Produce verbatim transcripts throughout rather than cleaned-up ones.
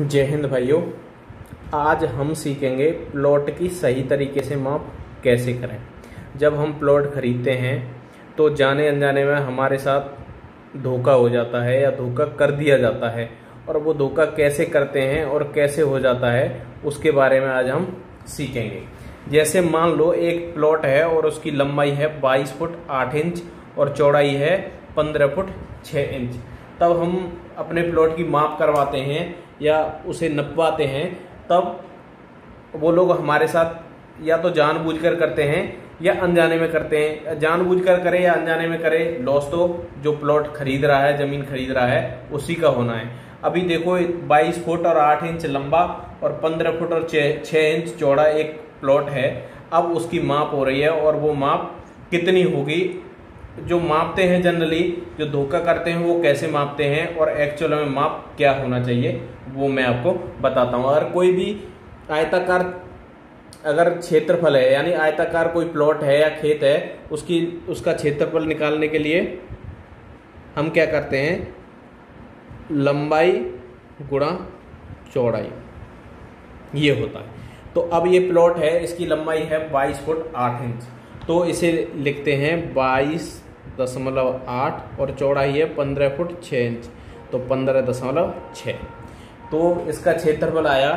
जय हिंद भाइयों, आज हम सीखेंगे प्लॉट की सही तरीके से माप कैसे करें। जब हम प्लॉट खरीदते हैं तो जाने अनजाने में हमारे साथ धोखा हो जाता है या धोखा कर दिया जाता है, और वो धोखा कैसे करते हैं और कैसे हो जाता है उसके बारे में आज हम सीखेंगे। जैसे मान लो एक प्लॉट है और उसकी लंबाई है बाईस फुट आठ इंच और चौड़ाई है पंद्रह फुट छः इंच। तब हम अपने प्लॉट की माप करवाते हैं या उसे नपवाते हैं, तब वो लोग हमारे साथ या तो जानबूझकर करते हैं या अनजाने में करते हैं। जानबूझकर करे या अनजाने में करे, लॉस तो जो प्लॉट खरीद रहा है, ज़मीन खरीद रहा है, उसी का होना है। अभी देखो बाईस फुट और आठ इंच लंबा और पंद्रह फुट और छः इंच चौड़ा एक प्लॉट है। अब उसकी माप हो रही है और वो माप कितनी होगी, जो मापते हैं जनरली जो धोखा करते हैं वो कैसे मापते हैं और एक्चुअल में माप क्या होना चाहिए वो मैं आपको बताता हूँ। अगर कोई भी आयताकार अगर क्षेत्रफल है, यानी आयताकार कोई प्लॉट है या खेत है, उसकी उसका क्षेत्रफल निकालने के लिए हम क्या करते हैं, लंबाई गुणा चौड़ाई, ये होता है। तो अब ये प्लॉट है, इसकी लंबाई है बाईस फुट आठ इंच, तो इसे लिखते हैं बाईस दशमलव आठ और चौड़ाई है पंद्रह फुट छः इंच, तो पंद्रह दशमलव छः। तो इसका क्षेत्रफल आया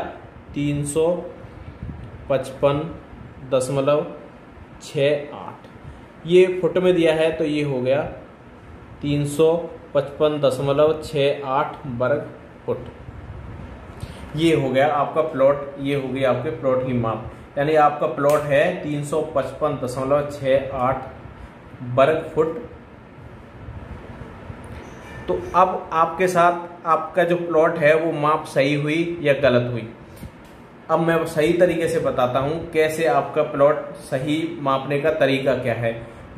तीन सौ पचपन दशमलव छः आठ। ये फुट में दिया है तो ये हो गया तीन सौ पचपन दशमलव छः आठ वर्ग फुट। ये हो गया आपका प्लॉट, ये हो गया आपके प्लॉट की माप। यानी आपका प्लॉट है तीन सौ पचपन दशमलव छः आठ वर्ग फुट। तो अब आपके साथ आपका जो प्लॉट है वो माप सही हुई या गलत हुई। अब मैं सही तरीके से बताता हूँ कैसे आपका प्लॉट सही मापने का तरीका क्या है।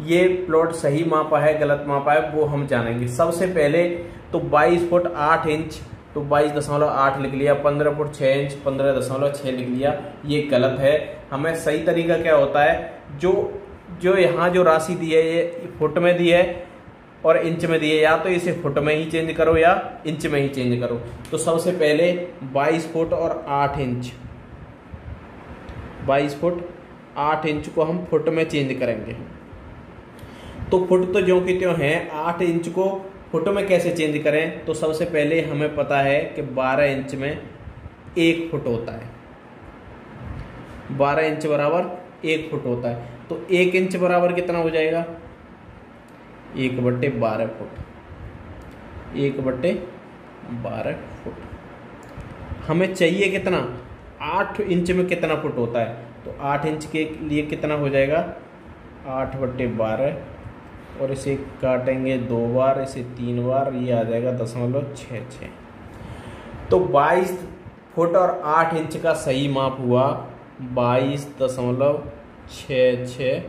ये प्लॉट सही मापा है गलत मापा है वो हम जानेंगे। सबसे पहले तो बाईस फुट आठ इंच तो बाईस दशमलव आठ लिख लिया, पंद्रह फुट छः इंच पंद्रह दशमलव छः लिख लिया, ये गलत है। हमें सही तरीका क्या होता है, जो जो यहाँ जो राशि दी है ये फुट में दी है और इंच में दी है, या तो इसे फुट में ही चेंज करो या इंच में ही चेंज करो। तो सबसे पहले बाईस फुट और आठ इंच बाईस फुट आठ इंच को हम फुट में चेंज करेंगे। तो फुट तो ज्यों की त्यों है, आठ इंच को फुट में कैसे चेंज करें, तो सबसे पहले हमें पता है कि बारह इंच में एक फुट होता है, बारह इंच बराबर एक फुट होता है। तो एक इंच बराबर कितना हो जाएगा, एक बट्टे बारह फुट, एक बट्टे बारह फुट। हमें चाहिए कितना, आठ इंच में कितना फुट होता है, तो आठ इंच के लिए कितना हो जाएगा, आठ बट्टे बारह, और इसे काटेंगे दो बार, इसे तीन बार, ये आ जाएगा दशमलव छः छः। तो बाईस फुट और आठ इंच का सही माप हुआ बाईस दशमलव छः छः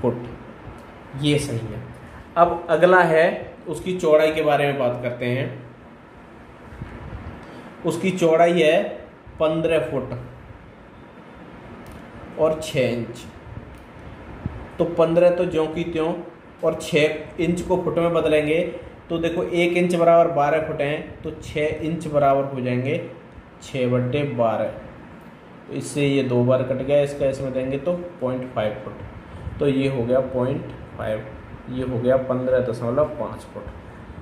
फुट, ये सही है। अब अगला है उसकी चौड़ाई के बारे में बात करते हैं। उसकी चौड़ाई है पंद्रह फुट और छः इंच, तो पंद्रह तो ज्यों की त्यों और छः इंच को फुट में बदलेंगे। तो देखो एक इंच बराबर बारह फुट हैं, तो छः इंच बराबर हो जाएंगे छः बट्टे बारह, इससे ये दो बार कट गया, इसका इसमें देंगे तो पॉइंट फाइव फुट, तो ये हो गया पॉइंट फाइव, ये हो गया पंद्रह दशमलव पाँच फुट।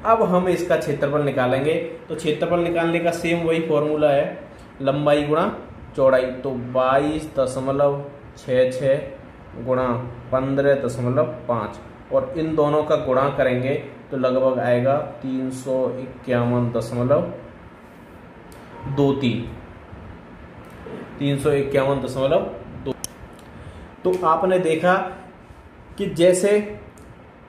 अब हम इसका क्षेत्रफल निकालेंगे, तो क्षेत्रफल निकालने का सेम वही फॉर्मूला है, लंबाई गुणा चौड़ाई। तो बाईस दशमलव छः छः गुणा पंद्रह दशमलव पाँच और इन दोनों का गुणा करेंगे तो लगभग आएगा तीन सौ इक्यावन दशमलव दो तीन तीन सौ इक्यावन दशमलव दो। तो आपने देखा कि जैसे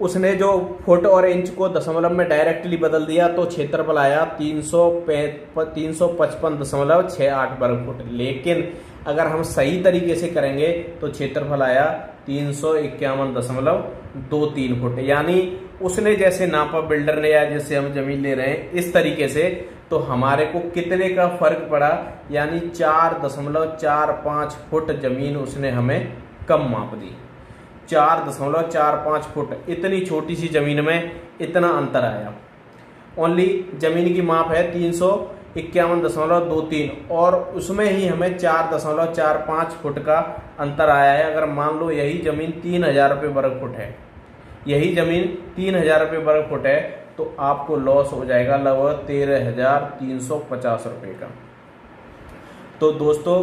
उसने जो फुट और इंच को दशमलव में डायरेक्टली बदल दिया तो क्षेत्रफल आया तीन सौ तीन सौ पचपन दशमलव छः आठ वर्ग फुट। लेकिन अगर हम सही तरीके से करेंगे तो क्षेत्रफल आया तीन सौ इक्यावन दशमलव दो तीन फुट। यानी उसने जैसे नापा बिल्डर ने या जैसे हम जमीन ले रहे हैं इस तरीके से, तो हमारे को कितने का फर्क पड़ा, यानी चार दशमलव चार पाँच फुट जमीन उसने हमें कम माप दी, चार दशमलव चार पाँच फुट। इतनी छोटी सी ज़मीन में इतना अंतर आया। ओनली ज़मीन की माप है तीन सौ इक्यावन दशमलव दो तीन और उसमें ही हमें चार दशमलव चार पाँच फुट का अंतर आया है। अगर मान लो यही ज़मीन तीन हजार रुपये वर्ग फुट है, यही ज़मीन तीन हजार रुपये वर्ग फुट है तो आपको लॉस हो जाएगा लगभग तेरह हजार तीन सौ पचास रुपये का। तो दोस्तों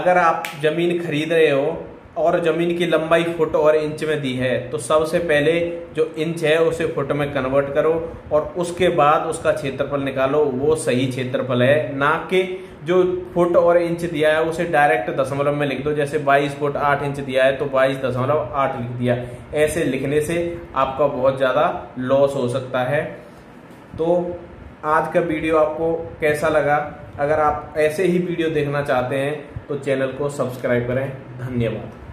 अगर आप ज़मीन खरीद रहे हो और ज़मीन की लंबाई फुट और इंच में दी है तो सबसे पहले जो इंच है उसे फुट में कन्वर्ट करो और उसके बाद उसका क्षेत्रफल निकालो, वो सही क्षेत्रफल है, ना कि जो फुट और इंच दिया है उसे डायरेक्ट दशमलव में लिख दो। जैसे बाईस फुट आठ इंच दिया है तो बाईस दशमलव आठ लिख दिया। ऐसे लिखने से आपका बहुत ज़्यादा लॉस हो सकता है। तो आज का वीडियो आपको कैसा लगा? अगर आप ऐसे ही वीडियो देखना चाहते हैं तो चैनल को सब्सक्राइब करें। धन्यवाद।